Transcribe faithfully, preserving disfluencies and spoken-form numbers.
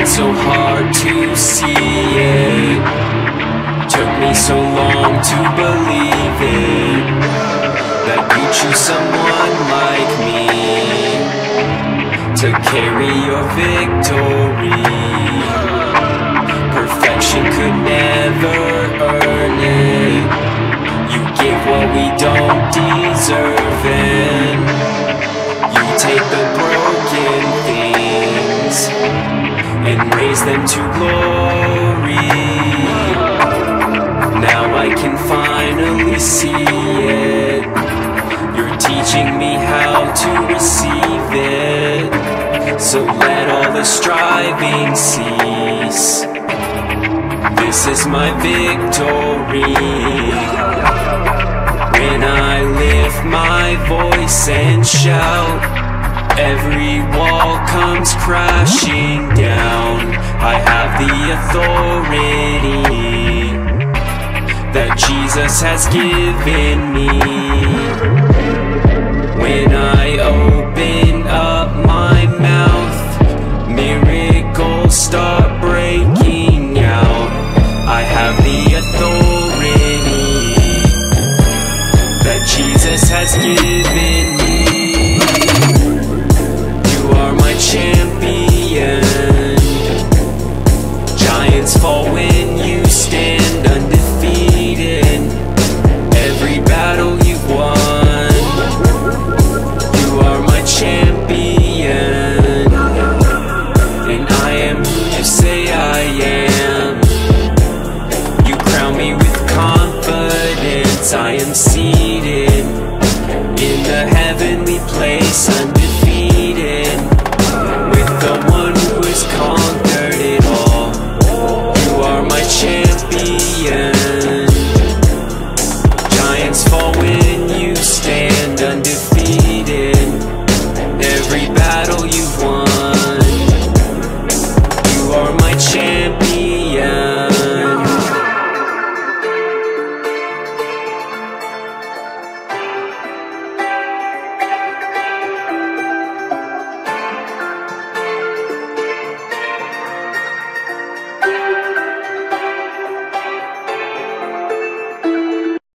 tried so hard to see it, took me so long to believe it, that you choose someone like me to carry your victory. Perfection could never earn it, you give what we don't deserve it. You take the broken things and raise them to glory. Now I can finally see it, you're teaching me how to receive it. So let all the striving cease, this is my victory. When I lift my voice and shout, every wall comes crashing down. I have the authority that Jesus has given me. When I open up my mouth, miracles start breaking out. I have the authority that Jesus has given me. Champion, giants fall when you stand undefeated. Every battle you've won, you are my champion, and I am who you say I am. You crown me with confidence, I am seated in the heavenly place, undefeated. Don't